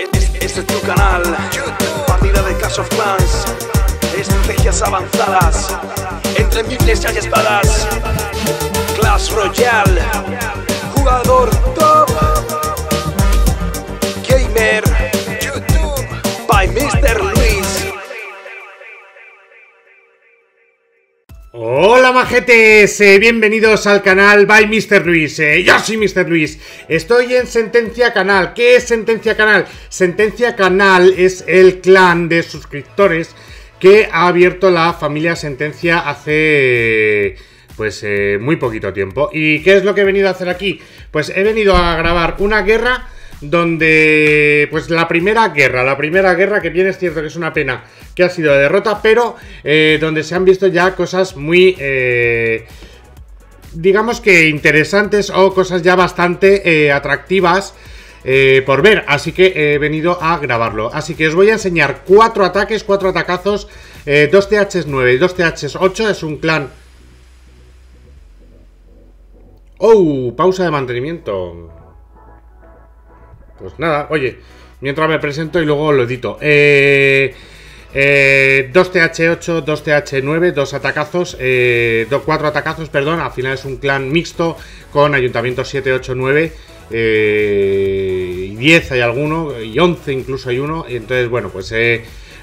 Este es tu canal, partida de Clash of Clans, estrategias avanzadas, entre miles hay espadas, Clash Royale, jugador top, gamer, YouTube, by Mr Luis. Hola majetes, bienvenidos al canal by Mr. Luis. Yo soy Mr. Luis, estoy en Sentencia Canal. ¿Qué es Sentencia Canal? Sentencia Canal es el clan de suscriptores que ha abierto la familia Sentencia hace pues muy poquito tiempo. ¿Y qué es lo que he venido a hacer aquí? Pues he venido a grabar una guerra donde, pues la primera guerra, que bien es cierto que es una pena que ha sido de derrota, pero donde se han visto ya cosas muy, digamos que interesantes o cosas ya bastante atractivas por ver, así que he venido a grabarlo. Así que os voy a enseñar cuatro ataques, cuatro atacazos, dos TH9 y dos TH8, es un clan... ¡Oh! Pausa de mantenimiento... Pues nada, oye, mientras me presento y luego lo edito. 2TH8, 2TH9, dos atacazos, 4 atacazos, perdón. Al final es un clan mixto con ayuntamientos 7, 8, 9 y 10 hay alguno, y 11 incluso hay uno. Entonces, bueno, pues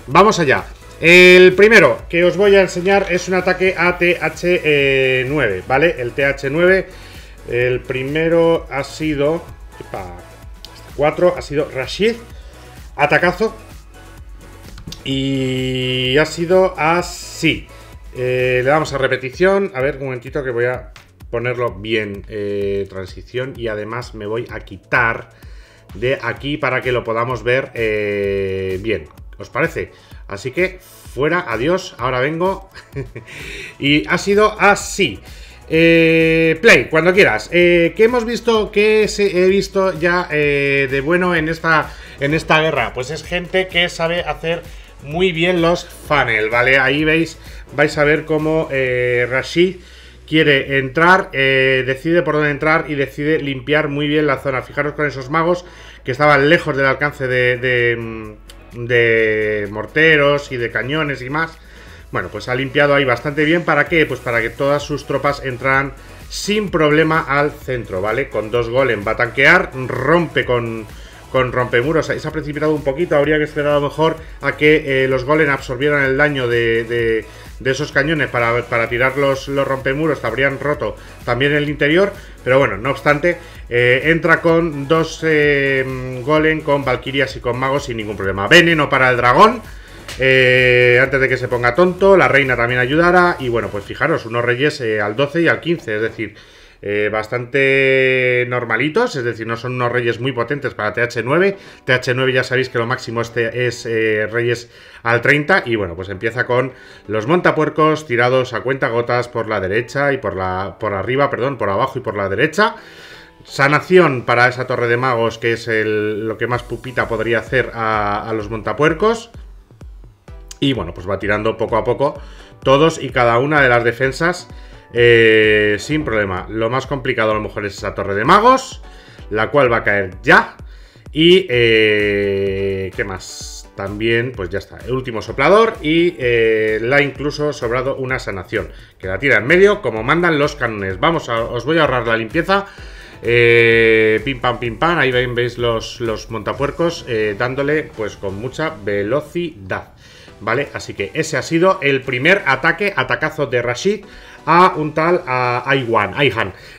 vamos allá. El primero que os voy a enseñar es un ataque a TH9, ¿vale? El TH9, el primero ha sido... ¡Epa! 4 ha sido Rashid, atacazo, y ha sido así. Le damos a repetición, a ver un momentito que voy a ponerlo bien, transición, y además me voy a quitar de aquí para que lo podamos ver bien, ¿os parece? Así que fuera, adiós, ahora vengo. Y ha sido así. Play, cuando quieras. ¿Qué hemos visto? ¿Qué he visto ya de bueno en esta guerra? Pues es gente que sabe hacer muy bien los funnel, ¿vale? Ahí veis, vais a ver cómo Rashid quiere entrar, decide por dónde entrar y decide limpiar muy bien la zona. Fijaros con esos magos que estaban lejos del alcance de morteros y de cañones y más. Bueno, pues ha limpiado ahí bastante bien. ¿Para qué? Pues para que todas sus tropas entraran sin problema al centro, ¿vale? Con dos golem va a tanquear, rompe con rompemuros. Ahí se ha precipitado un poquito, habría que esperar a lo mejor a que los golem absorbieran el daño de esos cañones para tirar los rompemuros. Habrían roto también el interior, pero bueno, no obstante, entra con dos golem, con valquirias y con magos sin ningún problema. Veneno para el dragón. Antes de que se ponga tonto, la reina también ayudará. Y bueno, pues fijaros, unos reyes al 12 y al 15, es decir, bastante normalitos. Es decir, no son unos reyes muy potentes para TH9. TH9 ya sabéis que lo máximo este es reyes al 30. Y bueno, pues empieza con los montapuercos tirados a cuentagotas por la derecha y por abajo y por la derecha. Sanación para esa torre de magos, que es lo que más pupita podría hacer a los montapuercos. Y bueno, pues va tirando poco a poco todos y cada una de las defensas sin problema. Lo más complicado a lo mejor es esa torre de magos, la cual va a caer ya. Y ¿qué más? También, pues ya está, el último soplador y la ha incluso sobrado una sanación, que la tira en medio como mandan los canones. Vamos, os voy a ahorrar la limpieza. Pim pam, ahí veis los montapuercos dándole pues con mucha velocidad. ¿Vale? Así que ese ha sido el primer ataque, atacazo de Rashid a un tal Aiwan.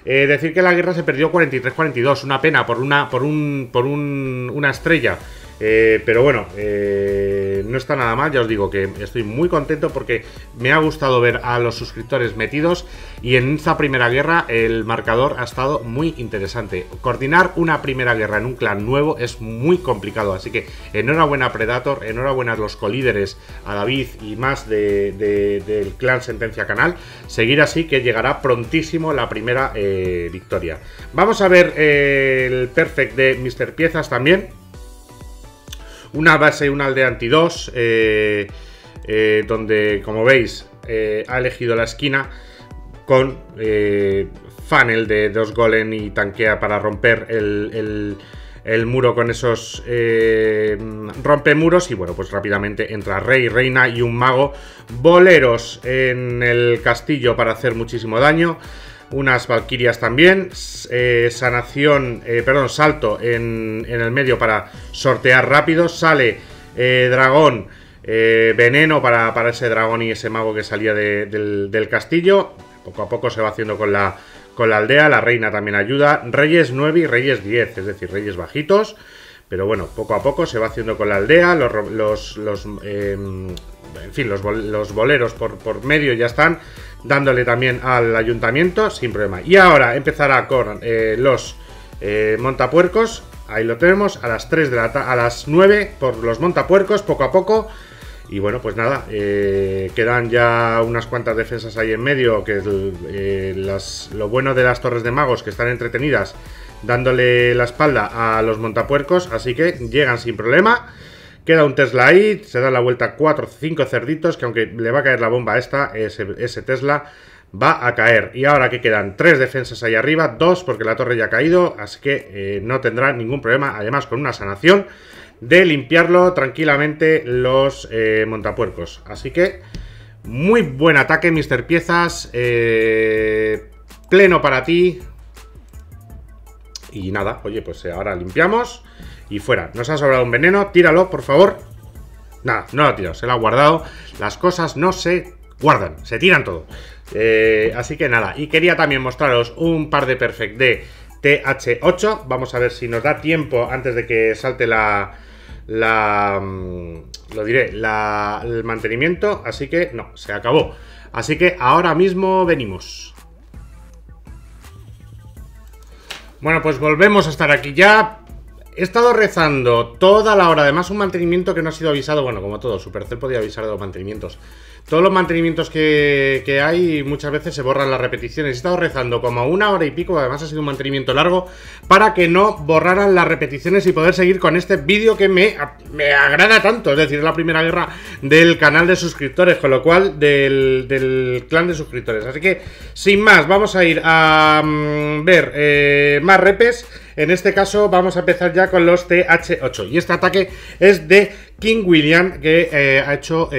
Decir que la guerra se perdió 43-42, una pena por una estrella. Pero bueno, no está nada mal, ya os digo que estoy muy contento porque me ha gustado ver a los suscriptores metidos y en esta primera guerra el marcador ha estado muy interesante. Coordinar una primera guerra en un clan nuevo es muy complicado, así que enhorabuena Predator, enhorabuena a los colíderes, a David y más del clan Sentencia Canal. Seguir así, que llegará prontísimo la primera victoria. Vamos a ver el perfect de Mister Piezas también. Una base y una aldea anti-2, donde, como veis, ha elegido la esquina con funnel de dos golem y tanquea para romper el, el, el muro con esos rompemuros. Y bueno, pues rápidamente entra rey, reina y un mago. Boleros en el castillo para hacer muchísimo daño. Unas valquirias también. Sanación, salto en el medio para sortear rápido. Sale dragón, veneno para ese dragón y ese mago que salía del castillo. Poco a poco se va haciendo con la aldea. La reina también ayuda. Reyes 9 y reyes 10, es decir, reyes bajitos. Pero bueno, poco a poco se va haciendo con la aldea. Los boleros por medio ya están dándole también al ayuntamiento sin problema. Y ahora empezará con los montapuercos. Ahí lo tenemos, a las 3 de la tarde, a las 9 por los montapuercos, poco a poco. Y bueno, pues nada, quedan ya unas cuantas defensas ahí en medio, que lo bueno de las torres de magos, que están entretenidas dándole la espalda a los montapuercos, así que llegan sin problema. Queda un Tesla ahí, se da la vuelta 4 o 5 cerditos, que aunque le va a caer la bomba a esta, ese Tesla va a caer. Y ahora que quedan 3 defensas ahí arriba, 2 porque la torre ya ha caído, así que no tendrá ningún problema, además con una sanación, de limpiarlo tranquilamente los montapuercos. Así que, muy buen ataque, Mister Piezas, pleno para ti. Y nada, oye, pues ahora limpiamos y fuera. Nos ha sobrado un veneno, tíralo, por favor. Nada, no lo ha tirado, se lo ha guardado. Las cosas no se guardan, se tiran todo. Así que nada, y quería también mostraros un par de perfect de TH8. Vamos a ver si nos da tiempo antes de que salte el mantenimiento. Así que no, se acabó. Así que ahora mismo venimos. Bueno, pues volvemos a estar aquí ya. He estado rezando toda la hora. Además, un mantenimiento que no ha sido avisado. Bueno, como todo, Supercell podía avisar de los mantenimientos. Todos los mantenimientos que hay, muchas veces se borran las repeticiones. He estado rezando como 1 hora y pico. Además, ha sido un mantenimiento largo, para que no borraran las repeticiones y poder seguir con este vídeo que me agrada tanto. Es decir, es la primera guerra del canal de suscriptores, con lo cual del clan de suscriptores. Así que, sin más, vamos a ir a ver más repes. En este caso vamos a empezar ya con los TH8. Y este ataque es de King William, que ha hecho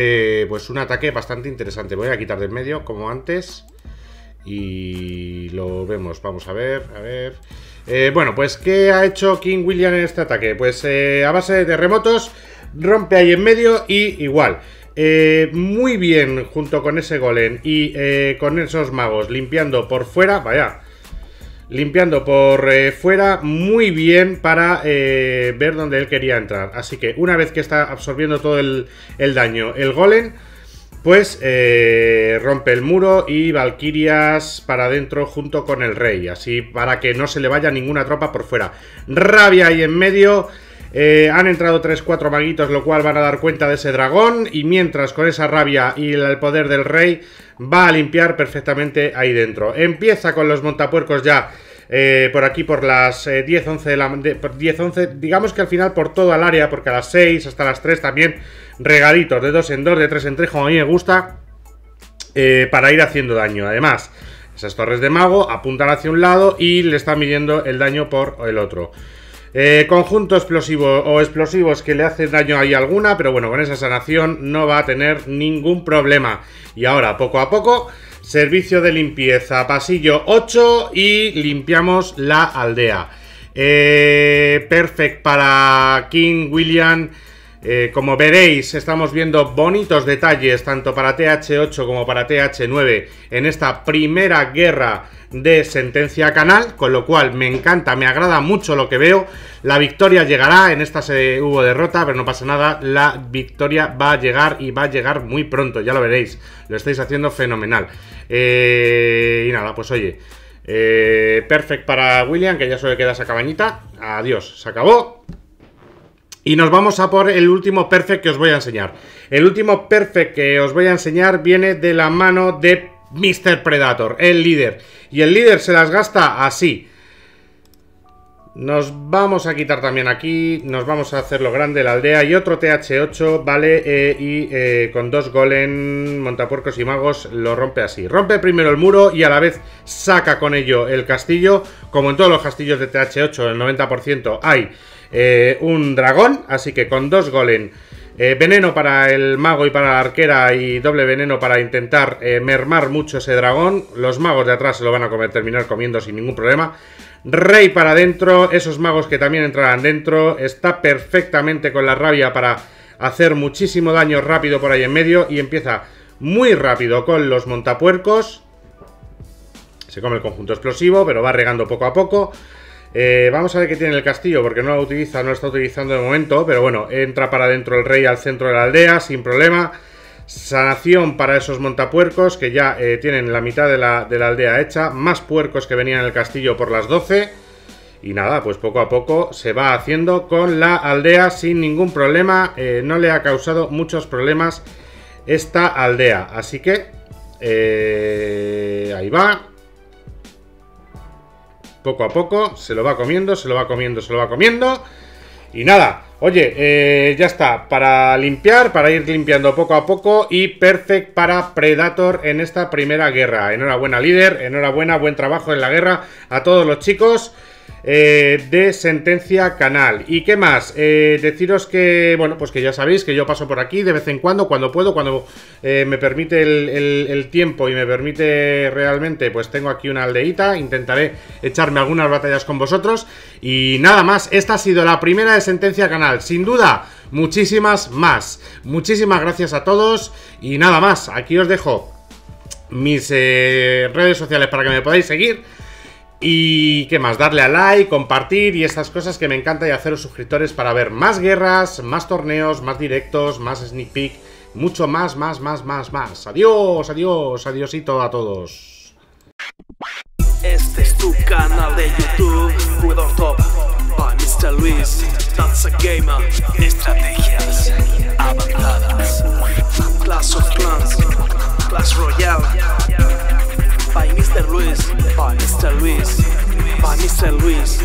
pues un ataque bastante interesante. Voy a quitar del medio, como antes, y lo vemos. Vamos a ver, a ver. Bueno, pues ¿qué ha hecho King William en este ataque? Pues a base de terremotos, rompe ahí en medio y igual. Muy bien, junto con ese golem y con esos magos, limpiando por fuera, vaya. Limpiando por fuera muy bien para ver dónde él quería entrar. Así que una vez que está absorbiendo todo el daño el golem, pues rompe el muro y valquirias para adentro junto con el rey. Así para que no se le vaya ninguna tropa por fuera. Rabia ahí en medio. Han entrado 3-4 maguitos, lo cual van a dar cuenta de ese dragón. Y mientras, con esa rabia y el poder del rey, va a limpiar perfectamente ahí dentro. Empieza con los montapuercos ya por aquí, por las 10-11 de la... 10-11, digamos que al final por toda el área, porque a las 6 hasta las 3 también, regalitos de 2 en 2, de 3 en 3, como a mí me gusta, para ir haciendo daño. Además, esas torres de mago apuntan hacia un lado y le están midiendo el daño por el otro. Conjunto explosivo o explosivos que le hacen daño ahí alguna, pero bueno, con esa sanación no va a tener ningún problema. Y ahora, poco a poco, servicio de limpieza, pasillo 8 y limpiamos la aldea. Perfect para King William. Como veréis, estamos viendo bonitos detalles tanto para TH8 como para TH9 en esta primera guerra de Sentencia Canal, con lo cual me encanta, me agrada mucho lo que veo. La victoria llegará, en esta hubo derrota, pero no pasa nada, la victoria va a llegar y va a llegar muy pronto, ya lo veréis, lo estáis haciendo fenomenal. Y nada, pues oye, perfect para William, que ya solo queda esa cabañita, adiós, se acabó. Y nos vamos a por el último perfect que os voy a enseñar. El último perfect que os voy a enseñar viene de la mano de Mr. Predator, el líder. Y el líder se las gasta así. Nos vamos a quitar también aquí. Nos vamos a hacer lo grande la aldea. Y otro TH8, vale. Con 2 golem, montapuercos y magos, lo rompe así. Rompe primero el muro y a la vez saca con ello el castillo. Como en todos los castillos de TH8, el 90% hay un dragón, así que con dos golem, veneno para el mago y para la arquera y doble veneno para intentar mermar mucho ese dragón. Los magos de atrás se lo van a terminar comiendo sin ningún problema. Rey para adentro, esos magos que también entrarán dentro. Está perfectamente con la rabia para hacer muchísimo daño rápido por ahí en medio. Y empieza muy rápido con los montapuercos. Se come el conjunto explosivo, pero va regando poco a poco. Vamos a ver qué tiene el castillo, porque no lo utiliza, no lo está utilizando de momento. Pero bueno, entra para adentro el rey al centro de la aldea, sin problema. Sanación para esos montapuercos que ya tienen la mitad de la aldea hecha. Más puercos que venían al castillo por las 12. Y nada, pues poco a poco se va haciendo con la aldea sin ningún problema. No le ha causado muchos problemas esta aldea. Así que ahí va. Poco a poco se lo va comiendo, se lo va comiendo, se lo va comiendo. Y nada, oye, ya está, para limpiar, para ir limpiando poco a poco y perfect para Predator en esta primera guerra. Enhorabuena líder, enhorabuena, buen trabajo en la guerra a todos los chicos de Sentencia Canal. ¿Y qué más? Deciros que, bueno, pues que ya sabéis que yo paso por aquí de vez en cuando puedo, cuando me permite el tiempo y me permite realmente, pues tengo aquí una aldeíta, intentaré echarme algunas batallas con vosotros. Y nada más, esta ha sido la primera de Sentencia Canal, sin duda, muchísimas más. Muchísimas gracias a todos y nada más, aquí os dejo mis redes sociales para que me podáis seguir. Y qué más, darle a like, compartir y estas cosas que me encanta, y haceros suscriptores para ver más guerras, más torneos, más directos, más sneak peek, mucho más. Adiós, adiós, adiósito a todos. Este es tu canal de YouTube, Jugador Top, by Mr. Luis, that's a gamer, estrategias avanzadas, Clash of Clans, Clash Royale, by Mr. Luis, by Mr. Luis, by Mr. Luis.